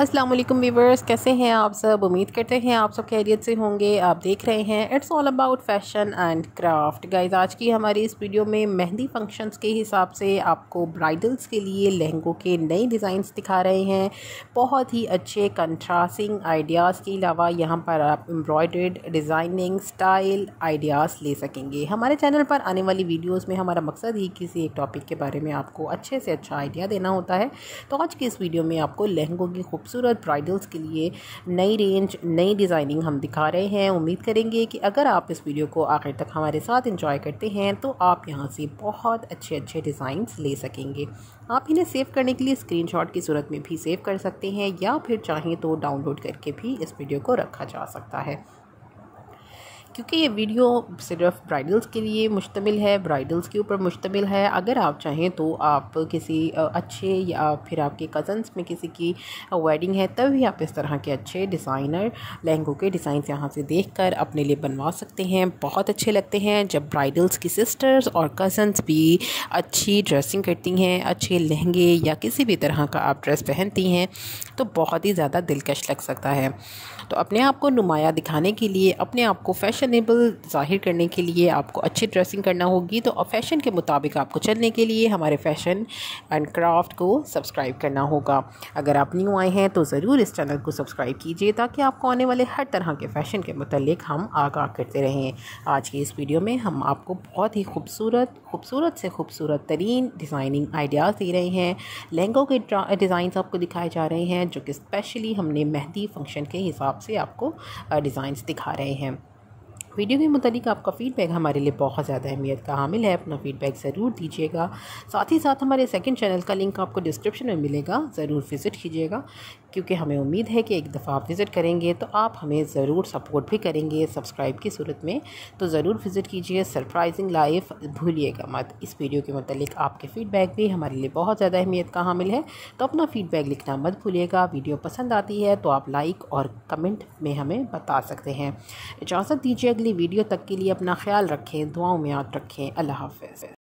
अस्सलाम वालेकुम व्यूअर्स, कैसे हैं आप सब। उम्मीद करते हैं आप सब खैरियत से होंगे। आप देख रहे हैं it's all about fashion and craft. Guys, आज की हमारी इस वीडियो में मेहंदी फंक्शंस के हिसाब से आपको ब्राइडल्स के लिए लहंगों के नए डिज़ाइंस दिखा रहे हैं। बहुत ही अच्छे कंट्रास्टिंग आइडियाज़ के अलावा यहाँ पर आप एम्ब्रॉयडर्ड डिज़ाइनिंग स्टाइल आइडियाज़ ले सकेंगे। हमारे चैनल पर आने वाली वीडियोज़ में हमारा मकसद ही किसी एक टॉपिक के बारे में आपको अच्छे से अच्छा आइडिया देना होता है। तो आज की इस वीडियो में आपको लहंगों की खूबसूरत ब्राइडल्स के लिए नई रेंज, नई डिज़ाइनिंग हम दिखा रहे हैं। उम्मीद करेंगे कि अगर आप इस वीडियो को आखिर तक हमारे साथ एंजॉय करते हैं तो आप यहां से बहुत अच्छे अच्छे डिज़ाइंस ले सकेंगे। आप इन्हें सेव करने के लिए स्क्रीनशॉट की सूरत में भी सेव कर सकते हैं या फिर चाहें तो डाउनलोड करके भी इस वीडियो को रखा जा सकता है, क्योंकि ये वीडियो सिर्फ ब्राइडल्स के लिए मुश्तमिल है, ब्राइडल्स के ऊपर मुश्तमिल है। अगर आप चाहें तो आप किसी अच्छे या फिर आपके कज़न्स में किसी की वेडिंग है तब भी आप इस तरह के अच्छे डिज़ाइनर लहंगों के डिज़ाइन यहाँ से देखकर अपने लिए बनवा सकते हैं। बहुत अच्छे लगते हैं जब ब्राइडल्स की सिस्टर्स और कज़न्स भी अच्छी ड्रेसिंग करती हैं, अच्छे लहंगे या किसी भी तरह का आप ड्रेस पहनती हैं तो बहुत ही ज़्यादा दिलकश लग सकता है। तो अपने आप को नुमायाँ दिखाने के लिए, अपने आप को फैशन फैशनेबल ज़ाहिर करने के लिए आपको अच्छी ड्रेसिंग करना होगी। तो फैशन के मुताबिक आपको चलने के लिए हमारे फैशन एंड क्राफ्ट को सब्सक्राइब करना होगा। अगर आप न्यू आए हैं तो ज़रूर इस चैनल को सब्सक्राइब कीजिए ताकि आपको आने वाले हर तरह के फैशन के मुतालिक हम आगाह करते रहें। आज की इस वीडियो में हम आपको बहुत ही खूबसूरत से खूबसूरत तरीन डिज़ाइनिंग आइडियाज़ दे रहे हैं। लहंगों के डिज़ाइन आपको दिखाए जा रहे हैं जो कि स्पेशली हमने मेहंदी फंक्शन के हिसाब से आपको डिज़ाइंस दिखा रहे हैं। वीडियो के मुताबिक आपका फ़ीडबैक हमारे लिए बहुत ज़्यादा अहमियत का हामिल है। अपना फ़ीडबैक ज़रूर दीजिएगा। साथ ही साथ हमारे सेकंड चैनल का लिंक आपको डिस्क्रिप्शन में मिलेगा, ज़रूर विज़िट कीजिएगा, क्योंकि हमें उम्मीद है कि एक दफ़ा आप विज़िट करेंगे तो आप हमें ज़रूर सपोर्ट भी करेंगे सब्सक्राइब की सूरत में। तो ज़रूर विज़िट कीजिए। सरप्राइजिंग लाइफ भूलिएगा मत। इस वीडियो के मुताबिक आपके फ़ीडबैक भी हमारे लिए बहुत ज़्यादा अहमियत का हामिल है। तो अपना फ़ीडबैक लिखना मत भूलिएगा। वीडियो पसंद आती है तो आप लाइक और कमेंट में हमें बता सकते हैं। इजाज़त दीजिए। अगली वीडियो तक के लिए अपना ख्याल रखें, दुआओं में याद रखें। अल्लाह हाफ़िज़।